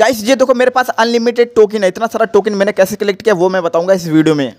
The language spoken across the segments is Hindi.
गाइस ये देखो मेरे पास अनलिमिटेड टोकन है। इतना सारा टोकन मैंने कैसे कलेक्ट किया वो मैं बताऊंगा इस वीडियो में।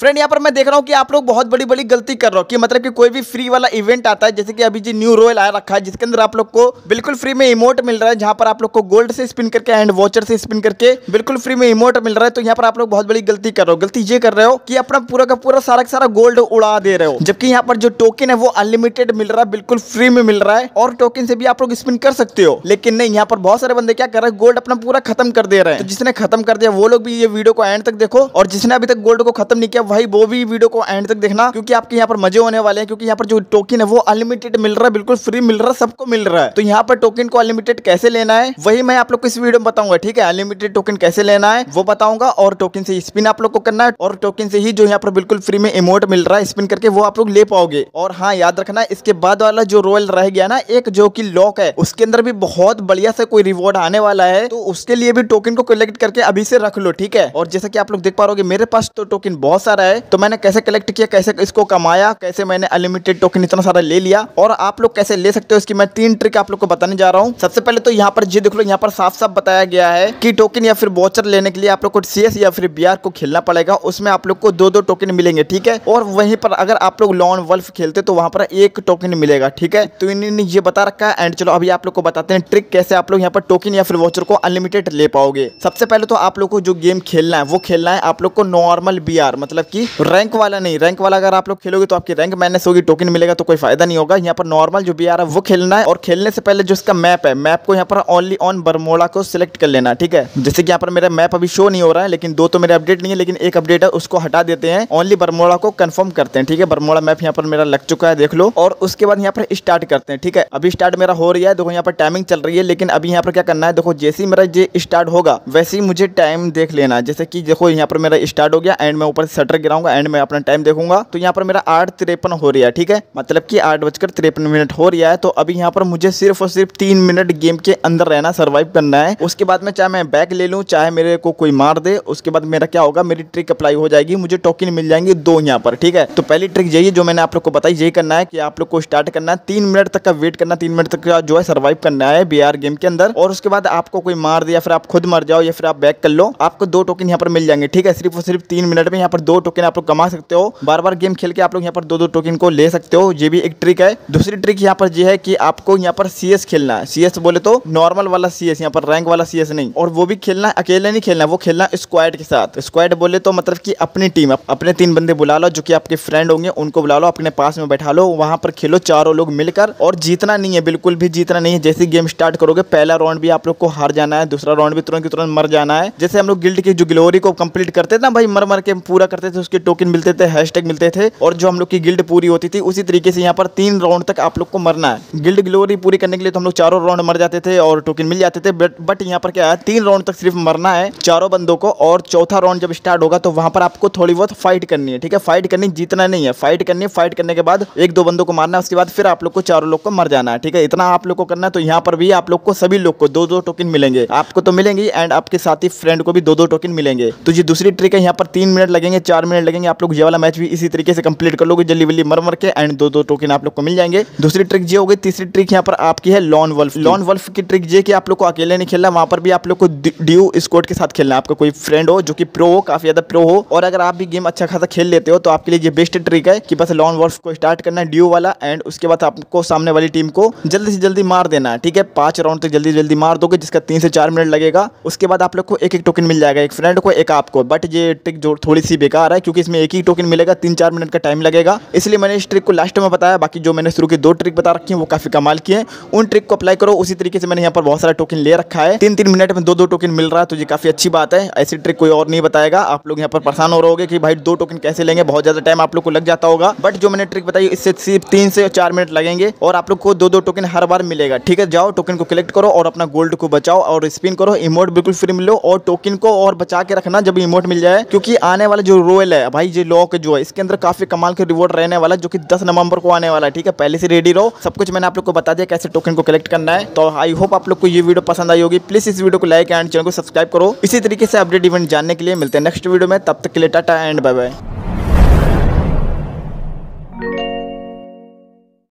फ्रेंड यहाँ पर मैं देख रहा हूँ कि आप लोग बहुत बड़ी बड़ी गलती कर रहे हो कि मतलब कि कोई भी फ्री वाला इवेंट आता है, जैसे कि अभी जी न्यू रॉयल आ रखा है जिसके अंदर आप लोग को बिल्कुल फ्री में इमोट मिल रहा है, जहाँ पर आप लोग को गोल्ड से स्पिन करके एंड वॉचर से स्पिन करके बिल्कुल फ्री में इमोट मिल रहा है। तो यहाँ पर आप लोग बहुत बड़ी गलती कर रहे हो। गलती ये कर रहे हो कि अपना पूरा का पूरा सारा का सारा गोल्ड उड़ा दे रहे हो, जबकि यहाँ पर जो टोकन है वो अनलिमिटेड मिल रहा है, बिल्कुल फ्री में मिल रहा है और टोकन से भी आप लोग स्पिन कर सकते हो। लेकिन नहीं, यहाँ पर बहुत सारे बंदे क्या कर रहे हैं, गोल्ड अपना पूरा खत्म कर दे रहे हैं। जिसने खत्म कर दिया वो लोग भी ये वीडियो को एंड तक देखो, और जिसने अभी तक गोल्ड को खत्म नहीं किया भाई वो भी वीडियो को एंड तक देखना, क्योंकि आपके यहाँ पर मजे होने वाले हैं। क्योंकि यहाँ पर जो टोकन है वो अनलिमिटेड मिल रहा है, बिल्कुल फ्री मिल रहा है, सबको मिल रहा है। तो यहाँ पर टोकन को अनलिमिटेड कैसे लेना है वही मैं आप लोग को इस वीडियो में बताऊंगा, ठीक है। अनलिमिटेड टोकन कैसे लेना है वो बताऊंगा, और टोकन से स्पिन आप लोग को करना है, और टोकन से ही जो यहाँ पर बिल्कुल फ्री में इमोट मिल रहा है स्पिन करके वो आप लोग ले पाओगे। और हाँ याद रखना, इसके बाद वाला जो रॉयल रह गया ना एक, जो की लॉक है, उसके अंदर भी बहुत बढ़िया से कोई रिवॉर्ड आने वाला है, तो उसके लिए भी टोकन को कलेक्ट करके अभी से रख लो, ठीक है। और जैसा कि आप लोग देख पा रहे हो मेरे पास तो टोकन बहुत सारा है, तो मैंने कैसे कलेक्ट किया, कैसे इसको कमाया, कैसे मैंने अनलिमिटेड टोकन इतना सारा ले लिया, और आप लोग कैसे ले सकते हो इसकी मैं तीन ट्रिक आप लोग को बताने जा रहा हूँ। सबसे पहले तो यहाँ पर जी देख लो, यहाँ पर साफ साफ बताया गया है कि टोकन या फिर वॉचर लेने के लिए आप लोग को CS या फिर BR को खेलना पड़ेगा, उसमें आप लोग को 2-2 टोकन मिलेंगे, ठीक है। और वहीं पर अगर आप लोग लॉन वल्फ खेलते तो वहां पर एक टोकन मिलेगा, ठीक है। तो इन्होंने ये बता रखा है। एंड चलो अभी आप लोग को बताते हैं ट्रिक कैसे आप लोग यहाँ पर टोकन या फिर वॉचर को अनलिमिटेड ले पाओगे। सबसे पहले तो आप लोग को जो गेम खेलना है वो खेलना है आप लोग को नॉर्मल BR, मतलब कि रैंक वाला नहीं। रैंक वाला अगर आप लोग खेलोगे तो आपकी रैंक माइनस होगी, टोकन मिलेगा तो कोई फायदा नहीं होगा। यहाँ पर नॉर्मल जो BR है वो खेलना है, और खेलने से पहले जो इसका मैप है, मैप को यहाँ पर ओनली ऑन बर्मोड़ा को सिलेक्ट कर लेना, ठीक है। जैसे कि यहाँ पर मेरा मैप अभी शो नहीं हो रहा है, लेकिन दो तो मेरे अपडेट नहीं है, लेकिन एक अपडेट है उसको हटा देते हैं, ओनली बर्मोड़ा को कंफर्म करते हैं, ठीक है। बर्मोड़ा मैप यहाँ पर मेरा लग चुका है, देख लो। और उसके बाद यहाँ पर स्टार्ट करते हैं, ठीक है। अभी स्टार्ट मेरा हो रही है, देखो यहाँ पर टाइमिंग चल रही है। लेकिन अभी यहाँ पर क्या करना है, देखो जैसे ही मेरा ये स्टार्ट होगा वैसे ही मुझे टाइम देख लेना है। जैसे कि देखो यहाँ पर मेरा स्टार्ट हो गया, एंड मैं ऊपर शटर गिराऊंगा एंड मैं अपना टाइम देखूंगा, तो यहाँ पर मेरा 8:53 हो रहा है, ठीक है। मतलब कि 8:53 हो रहा है। तो अभी यहाँ पर मुझे सिर्फ और सिर्फ 3 मिनट गेम के अंदर रहना, सर्वाइव करना है। उसके बाद में चाहे मैं बैक ले लूँ, चाहे मेरे को कोई मार दे, उसके बाद मेरा क्या होगा, मेरी ट्रिक अप्लाई हो जाएगी, मुझे टोकन मिल जाएंगे 2 यहाँ पर, ठीक है। तो पहली ट्रिक यही जो मैंने आप लोग को बताई, यही करना है कि आप लोग को स्टार्ट करना है, 3 मिनट तक का वेट करना, 3 मिनट तक का जो है सर्वाइव करना है BR गेम के अंदर। और उसके बाद आपको कोई मार दे या फिर आप खुद मर जाओ या फिर आप बैक कर लो, आपको 2 टोकन यहाँ पर मिल जाएंगे, ठीक है। सिर्फ और सिर्फ 3 मिनट में यहाँ पर 2 टोकन आप लोग कमा सकते हो। बार बार गेम खेल के आप लोग यहाँ पर 2-2 टोकन को ले सकते हो, ये भी एक ट्रिक है। दूसरी ट्रिक यहाँ पर ये है कि आपको यहाँ पर CS खेलना है। CS बोले तो नॉर्मल वाला CS, यहाँ पर रैंक वाला CS नहीं, और वो भी खेलना अकेले नहीं खेलना, वो खेलना स्क्वाड के साथ। स्क्वाड बोले तो मतलब कि अपनी टीम, अपने 3 बंदे बुला लो जो कि आपके फ्रेंड होंगे, उनको बुला लो, अपने पास में बैठा लो, वहां पर खेलो चारों लोग मिलकर। और जीतना नहीं है, बिल्कुल भी जीतना नहीं है। जैसे गेम स्टार्ट करोगे पहला राउंड भी आप लोग को हार जाना है, दूसरा राउंड भी तुरंत तुरंत मर जाना है। जैसे हम लोग गिल्ड की जो ग्लोरी को कंप्लीट करते थे ना भाई, मर मर के पूरा करते थे, उसके टोकन मिलते थे, हैशटैग मिलते थे, और जो हम लोग की गिल्ड पूरी होती थी, उसी तरीके से यहाँ पर 3 राउंड तक आप लोग को मरना है। गिल्ड ग्लोरी पूरी करने के लिए तो हम लोग चारों राउंड मर जाते थे और टोकन मिल जाते थे, बट यहाँ पर क्या है, 3 राउंड तक सिर्फ मरना है चारों बंदों को। और चौथा राउंड जब स्टार्ट होगा तो वहां पर आपको थोड़ी बहुत फाइट करनी है, ठीक है। फाइट करनी, जीतना नहीं है, फाइट करनी है। फाइट करने के बाद 1-2 बंदों को मारना है, उसके बाद फिर आप लोग को चारों लोग को मर जाना है, ठीक है। इतना आप लोग को करना है। तो यहाँ पर भी आप लोग को सभी लोग को 2-2 टोकन मिलेंगे, आपको तो मिलेंगे एंड आपके साथी फ्रेंड को भी 2-2 टोकन मिलेंगे। तो ये दूसरी ट्रिक है। यहाँ पर 3 मिनट लगेंगे, 4 मिनट लगेंगे, आप लोग ये वाला मैच भी इसी तरीके से कंप्लीट कर लोगे, जल्दी जल्दी मर मर के, एंड 2-2 टोकन आप लोग को मिल जाएंगे। दूसरी ट्रिक ये हो गई। तीसरी ट्रिक यहाँ पर आपकी है लॉन वल्फ। लॉन वल्फ की ट्रिक ये कि आप लोग को अकेले नहीं खेलना, वहां पर भी आप लोग को ड्यू स्क्वाड के साथ खेलना है। आपका कोई फ्रेंड हो जो कि प्रो हो, काफी ज्यादा प्रो हो, और अगर आप भी गेम अच्छा खासा खेल लेते हो तो आपके लिए ये बेस्ट ट्रिक है कि बस लॉन वल्फ को स्टार्ट करना है ड्यू वाला, एंड उसके बाद आपको सामने वाली टीम को जल्दी से जल्दी मार देना है, ठीक है। 5 राउंड तक जल्दी जल्दी मार दोगे, जिसका 3 से 4 मिनट लगेगा। उसके बाद आप लोग को 1-1 टोकन मिल जाएगा, एक फ्रेंड को एक आपको। बट ये ट्रिक जो थोड़ी सी बेकार है, क्योंकि इसमें 1 ही टोकन मिलेगा, 3-4 मिनट का टाइम लगेगा, इसलिए मैंने इस ट्रिक को लास्ट में बताया। बाकी जो मैंने शुरू की 2 ट्रिक बता रखी है वो काफी कमाल की है, उन ट्रिक को अप्लाई करो। उसी तरीके से मैंने यहाँ पर बहुत सारा टोकन ले रखा है, 3-3 मिनट में 2-2 टोकन मिल रहा है, तो ये काफी अच्छी बात है। ऐसी ट्रिक कोई और नहीं बताएगा। आप लोग यहाँ पर परेशान हो रहे होगे कि भाई 2 टोकन कैसे लेंगे, बहुत ज्यादा टाइम आप लोग को लग जाता होगा। बट जो मैंने ट्रिक बताई इससे सिर्फ 3 से 4 मिनट लगेंगे और आप लोग को 2-2 टोकन हर बार मिलेगा, ठीक है। जाओ टोकन को कलेक्ट करो और अपना गोल्ड को बचाओ और स्पिन करो, इमोट बिल्कुल फ्री मिलो, और टोकन को और बचा के रखना जब इमोट मिल जाए, क्योंकि आने वाला जो रॉयल है भाई, ये लॉक जो है, इसके अंदर काफी कमाल के रिवॉर्ड रहने वाला, जो कि 10 नवंबर को आने वाला है, ठीक है। पहले से रेडी रहो। सब कुछ मैंने आप लोग को बता दिया कैसे टोकन को कलेक्ट करना है। तो आई होप आप लोग को ये वीडियो पसंद आई होगी। प्लीज इस वीडियो को लाइक एंड चैनल को सब्सक्राइब करो। इसी तरीके से अपडेट इवेंट जानने के लिए मिलते हैं नेक्स्ट वीडियो में, तब तक के लिए टाटा एंड बाय बाय।